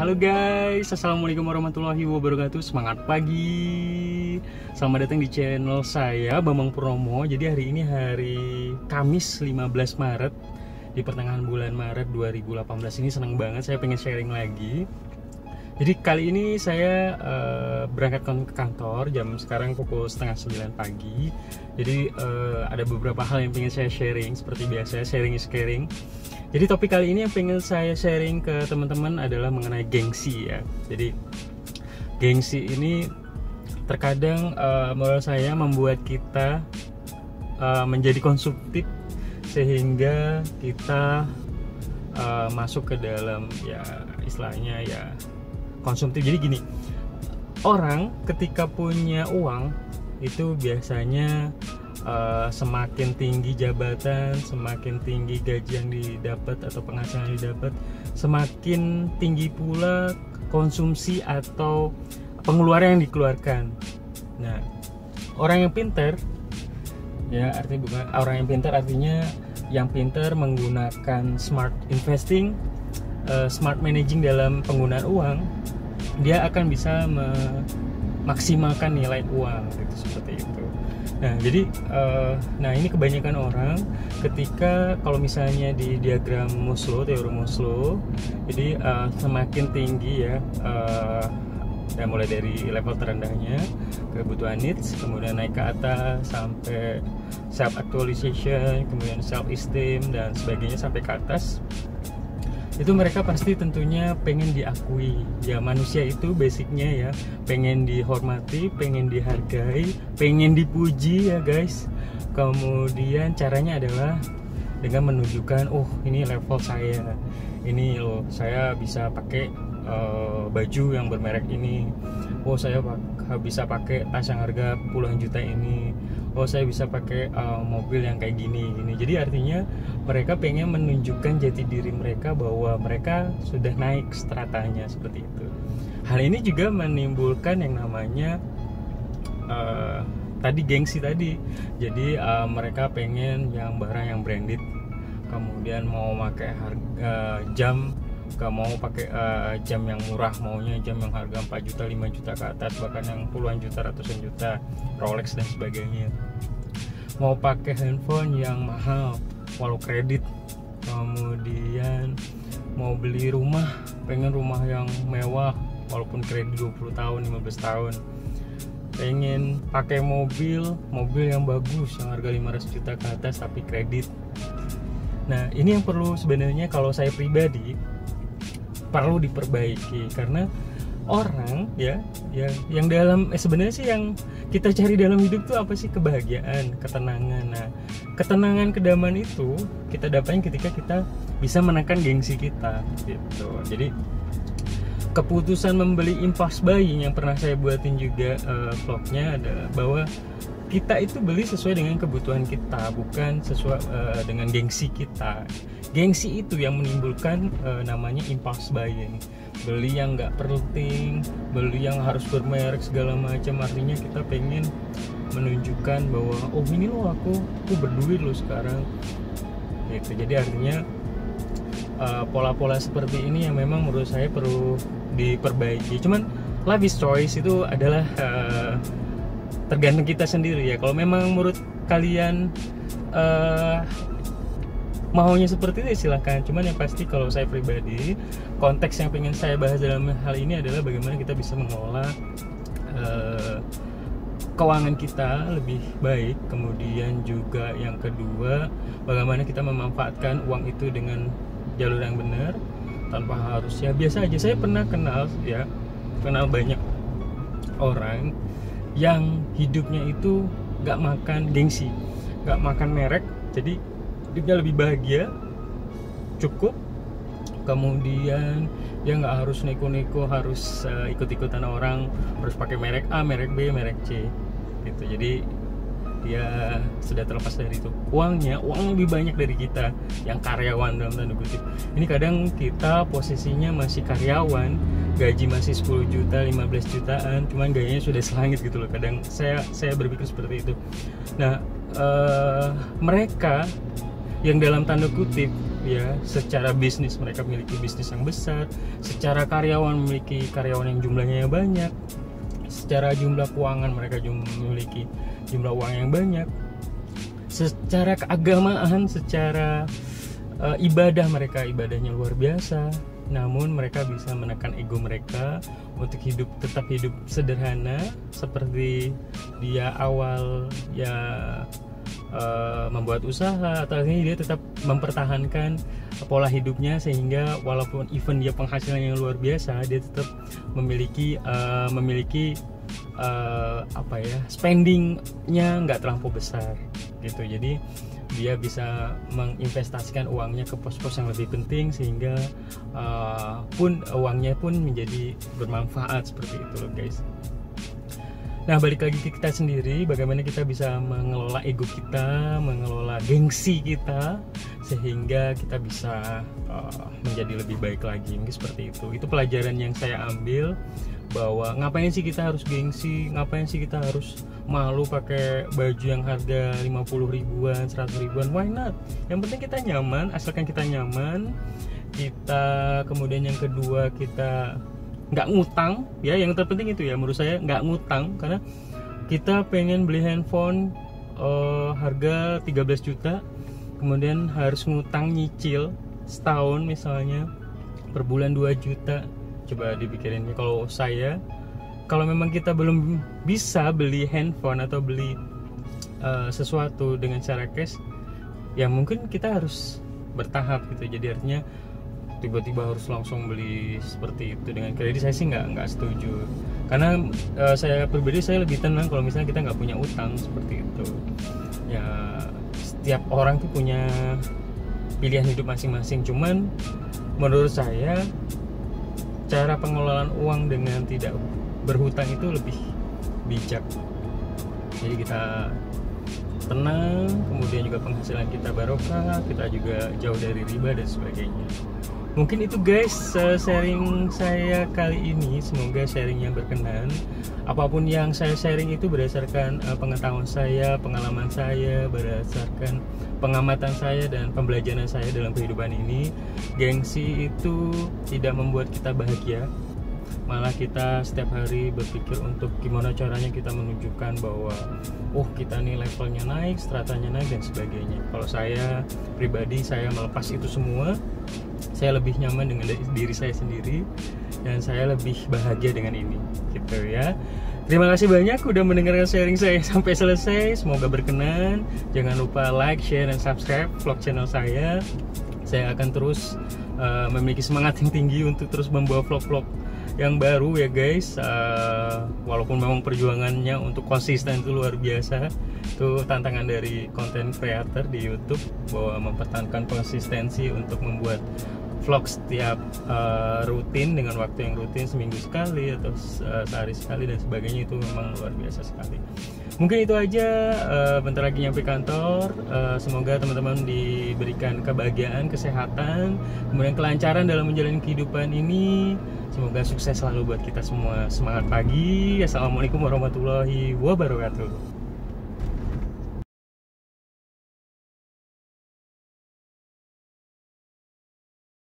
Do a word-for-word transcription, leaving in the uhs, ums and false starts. Halo guys, assalamualaikum warahmatullahi wabarakatuh. Semangat pagi. Selamat datang di channel saya, Bambang Purnomo. Jadi hari ini hari Kamis lima belas Maret, di pertengahan bulan Maret dua ribu delapan belas ini. Senang banget, saya pengen sharing lagi. Jadi kali ini saya uh, berangkat ke kantor. Jam sekarang pukul setengah sembilan pagi. Jadi uh, ada beberapa hal yang pengen saya sharing. Seperti biasa, sharing is caring. Jadi topik kali ini yang pengen saya sharing ke teman-teman adalah mengenai gengsi ya. Jadi gengsi ini terkadang uh, menurut saya membuat kita uh, menjadi konsumtif, sehingga kita uh, masuk ke dalam, ya istilahnya ya konsumtif. Jadi gini, orang ketika punya uang itu biasanya Uh, semakin tinggi jabatan, semakin tinggi gaji yang didapat atau penghasilan yang didapat, semakin tinggi pula konsumsi atau pengeluaran yang dikeluarkan. Nah, orang yang pintar, ya artinya bukan orang yang pintar artinya yang pintar menggunakan smart investing, uh, smart managing dalam penggunaan uang, dia akan bisa memaksimalkan nilai uang, gitu, seperti itu. Nah, jadi, uh, nah ini kebanyakan orang ketika kalau misalnya di diagram Maslow, teori Maslow, jadi uh, semakin tinggi ya, uh, ya, mulai dari level terendahnya kebutuhan needs, kemudian naik ke atas sampai self actualization, kemudian self esteem dan sebagainya sampai ke atas. Itu mereka pasti tentunya pengen diakui ya. Manusia itu basicnya ya pengen dihormati, pengen dihargai, pengen dipuji ya guys. Kemudian caranya adalah dengan menunjukkan, oh ini level saya, ini loh saya bisa pakai uh, baju yang bermerek ini, oh saya bisa pakai tas yang harga puluhan juta ini, oh saya bisa pakai uh, mobil yang kayak gini gini. Jadi artinya mereka pengen menunjukkan jati diri mereka bahwa mereka sudah naik stratanya, seperti itu. Hal ini juga menimbulkan yang namanya uh, tadi gengsi tadi. Jadi uh, mereka pengen yang barang yang branded, kemudian mau pakai harga jam, gak mau pakai uh, jam yang murah, maunya jam yang harga empat juta, lima juta ke atas, bahkan yang puluhan juta, ratusan juta, Rolex dan sebagainya. Mau pakai handphone yang mahal walau kredit. Kemudian mau beli rumah, pengen rumah yang mewah walaupun kredit dua puluh tahun, lima belas tahun. Pengen pakai mobil, mobil yang bagus yang harga lima ratus juta ke atas tapi kredit. Nah, ini yang perlu sebenarnya kalau saya pribadi perlu diperbaiki, karena orang ya yang yang dalam eh, sebenarnya sih yang kita cari dalam hidup tuh apa sih? Kebahagiaan, ketenangan. Nah, ketenangan, kedamaian itu kita dapatin ketika kita bisa menekan gengsi kita gitu. Jadi keputusan membeli impulse buying yang pernah saya buatin juga uh, vlognya adalah bahwa kita itu beli sesuai dengan kebutuhan kita, bukan sesuai uh, dengan gengsi kita. Gengsi itu yang menimbulkan uh, namanya impulse buying. Beli yang nggak penting, beli yang harus bermerek segala macam. Artinya kita pengen menunjukkan bahwa oh ini loh aku, aku berduit loh sekarang. Gitu. Jadi artinya pola-pola uh, seperti ini yang memang menurut saya perlu diperbaiki. Cuman life is choice itu adalah uh, tergantung kita sendiri ya. Kalau memang menurut kalian uh, maunya seperti itu silahkan. Cuman yang pasti kalau saya pribadi, konteks yang pengen saya bahas dalam hal ini adalah bagaimana kita bisa mengelola uh, keuangan kita lebih baik. Kemudian juga yang kedua, bagaimana kita memanfaatkan uang itu dengan jalur yang benar tanpa harus ya biasa aja. Saya pernah kenal ya, kenal banyak orang yang hidupnya itu gak makan gengsi, gak makan merek, jadi hidupnya lebih bahagia, cukup. Kemudian dia gak harus neko-neko, harus uh, ikut-ikutan orang, harus pakai merek A, merek B, merek C gitu. Jadi dia sudah terlepas dari itu. Uangnya, uang lebih banyak dari kita yang karyawan dalam tanda kutip. Ini kadang kita posisinya masih karyawan, gaji masih sepuluh juta, lima belas jutaan, cuman gayanya sudah selangit gitu loh. Kadang saya saya berpikir seperti itu. Nah, uh, mereka yang dalam tanda kutip ya, secara bisnis mereka memiliki bisnis yang besar, secara karyawan memiliki karyawan yang jumlahnya yang banyak, secara jumlah keuangan mereka memiliki jumlah uang yang banyak, secara keagamaan, secara uh, ibadah mereka ibadahnya luar biasa. Namun mereka bisa menekan ego mereka untuk hidup tetap hidup sederhana seperti dia awal ya uh, membuat usaha, atau akhirnya dia tetap mempertahankan pola hidupnya sehingga walaupun even dia penghasilan yang luar biasa, dia tetap memiliki uh, memiliki uh, apa ya spendingnya nggak terlampau besar gitu. Jadi dia bisa menginvestasikan uangnya ke pos-pos yang lebih penting sehingga uh, pun uangnya pun menjadi bermanfaat seperti itu loh guys. Nah balik lagi ke kita sendiri, bagaimana kita bisa mengelola ego kita, mengelola gengsi kita sehingga kita bisa uh, menjadi lebih baik lagi, mungkin seperti itu. Itu pelajaran yang saya ambil, bahwa ngapain sih kita harus gengsi, ngapain sih kita harus malu pakai baju yang harga lima puluh ribuan, seratus ribuan, why not? Yang penting kita nyaman, asalkan kita nyaman. Kita kemudian yang kedua, kita nggak ngutang ya, yang terpenting itu ya menurut saya, nggak ngutang. Karena kita pengen beli handphone uh, harga tiga belas juta, kemudian harus ngutang nyicil setahun misalnya per bulan dua juta. Coba dipikirin, kalau saya, kalau memang kita belum bisa beli handphone atau beli uh, sesuatu dengan cara cash, ya mungkin kita harus bertahap gitu. Jadi artinya tiba-tiba harus langsung beli seperti itu dengan kredit, saya sih nggak nggak setuju. Karena uh, saya pribadi, saya lebih tenang kalau misalnya kita nggak punya utang seperti itu. Ya setiap orang tuh punya pilihan hidup masing-masing. Cuman menurut saya cara pengelolaan uang dengan tidak berhutang itu lebih bijak. Jadi kita tenang, kemudian juga penghasilan kita barokah, kita juga jauh dari riba dan sebagainya. Mungkin itu guys sharing saya kali ini, semoga sharingnya berkenan. Apapun yang saya sharing itu berdasarkan pengetahuan saya, pengalaman saya, berdasarkan pengamatan saya dan pembelajaran saya dalam kehidupan ini. Gengsi itu tidak membuat kita bahagia, malah kita setiap hari berpikir untuk gimana caranya kita menunjukkan bahwa oh kita nih levelnya naik, stratanya naik dan sebagainya. Kalau saya pribadi, saya melepas itu semua. Saya lebih nyaman dengan diri saya sendiri dan saya lebih bahagia dengan ini gitu ya. Terima kasih banyak udah mendengarkan sharing saya sampai selesai, semoga berkenan. Jangan lupa like, share, dan subscribe vlog channel saya. Saya akan terus uh, memiliki semangat yang tinggi untuk terus membawa vlog-vlog yang baru ya guys. Uh, walaupun memang perjuangannya untuk konsisten itu luar biasa, itu tantangan dari konten creator di YouTube, bahwa mempertahankan konsistensi untuk membuat vlog setiap uh, rutin dengan waktu yang rutin, seminggu sekali atau uh, sehari sekali dan sebagainya, itu memang luar biasa sekali. Mungkin itu aja, uh, bentar lagi nyampe kantor. Uh, semoga teman-teman diberikan kebahagiaan, kesehatan, kemudian kelancaran dalam menjalani kehidupan ini. Semoga sukses selalu buat kita semua. Semangat pagi. Assalamualaikum warahmatullahi wabarakatuh.